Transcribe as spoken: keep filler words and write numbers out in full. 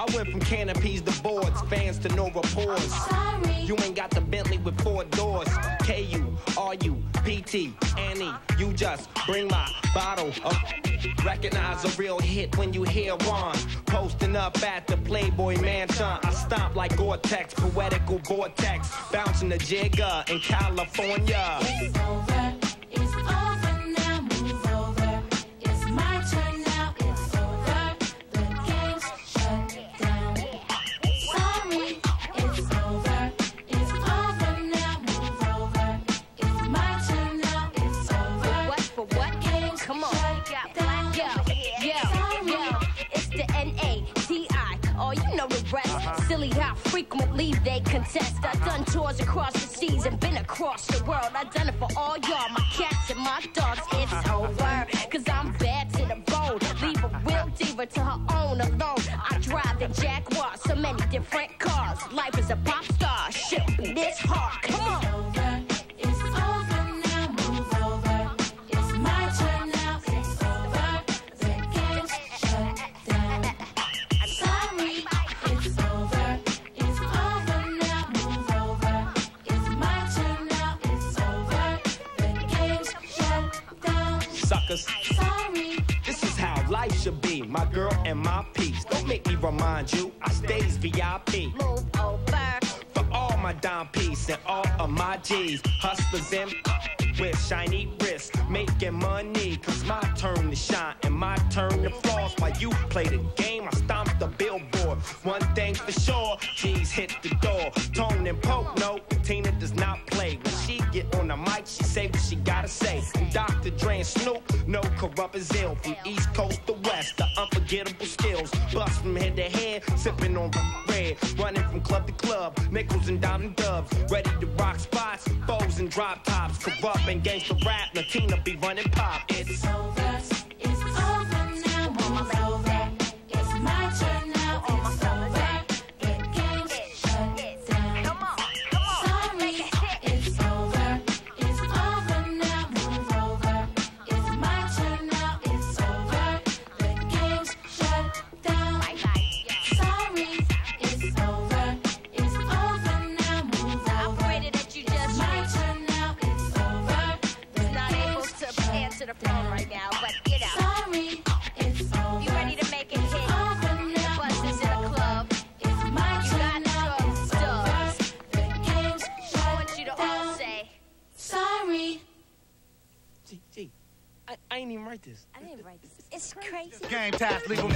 I went from canopies to boards, fans to no reports. You ain't got the Bentley with four doors. K U, R U, P T, Annie, you just bring my bottle up. Recognize a real hit when you hear one. Posting up at the Playboy mansion. I stomp like Gore-Tex, poetical vortex. Bouncing the jigger in California. It's over, it's over now, move over. It's my turn now, it's over. The game's shut down. Sorry, it's over, it's over now, move over. It's my turn now, it's over. What for what? Game's come on. Shut down. Silly how frequently they contest. I've done tours across the seas and been across the world. I've done it for all y'all, my cats and my dogs. It's over, cause I'm bad to the bone. Leave a real diva to her own alone. I drive the Jaguar, so many different cars. Life is a pop star, shit this hard, come on. Sorry. This is how life should be, my girl and my peace. Don't make me remind you, I stays V I P. Move over. For all my dime piece and all of my G's. Hustlers in with shiny wrists, making money, cause my turn to shine and my turn to floss. While you play the game, I stomp the billboard. One thing for sure, G's hit the door. Tone and poke, no, Tina does not play. When she get on the mic, she say what she gotta say. And Doctor Dre and Snoop, no Kurupt is ill. From East Coast to West, the unforgettable skills. Bust from head to head, sipping on red. Running from club to club, nickels and dime and doves. Ready to rock spots, foes and drop tops. Kurupt and gangsta rap, Latina be running pop. It's over, it's over now, move over. It's my turn now, it's over. The game's shut down. Come on, come on. Sorry, it's over, it's over now, move over. It's my turn now, it's over. The game's shut down. Sorry, it's over, it's over now, move over. I pray that you just my turn now, it's over. Answer the phone right now, but get out. Sorry, it's over. You ready to make a hit? The bus is in the club. It's my turn now, it's over. The game's shut down. I want you to all say, sorry. Gee, gee, I, I ain't even write this. I didn't write this. It's crazy. Game time, legal.